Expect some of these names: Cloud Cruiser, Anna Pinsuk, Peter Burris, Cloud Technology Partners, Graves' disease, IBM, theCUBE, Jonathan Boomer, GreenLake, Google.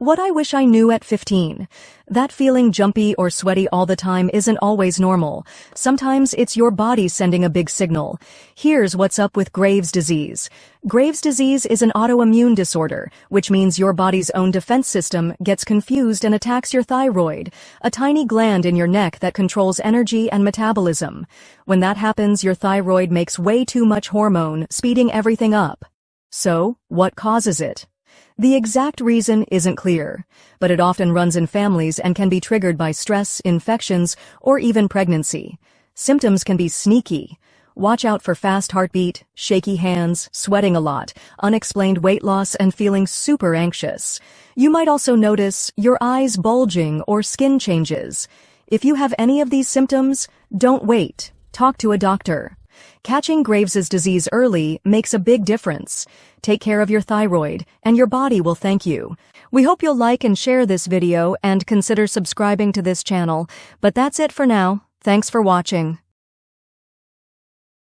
What I wish I knew at 15. That feeling jumpy or sweaty all the time isn't always normal. Sometimes it's your body sending a big signal. Here's what's up with Graves' disease. Graves' disease is an autoimmune disorder, which means your body's own defense system gets confused and attacks your thyroid, a tiny gland in your neck that controls energy and metabolism. When that happens, your thyroid makes way too much hormone, speeding everything up. So, what causes it? The exact reason isn't clear, but it often runs in families and can be triggered by stress, infections, or even pregnancy. Symptoms can be sneaky. Watch out for fast heartbeat, shaky hands, sweating a lot, unexplained weight loss, and feeling super anxious. You might also notice your eyes bulging or skin changes. If you have any of these symptoms, don't wait. Talk to a doctor. Catching Graves' disease early makes a big difference. Take care of your thyroid, and your body will thank you. We hope you'll like and share this video and consider subscribing to this channel. But that's it for now. Thanks for watching.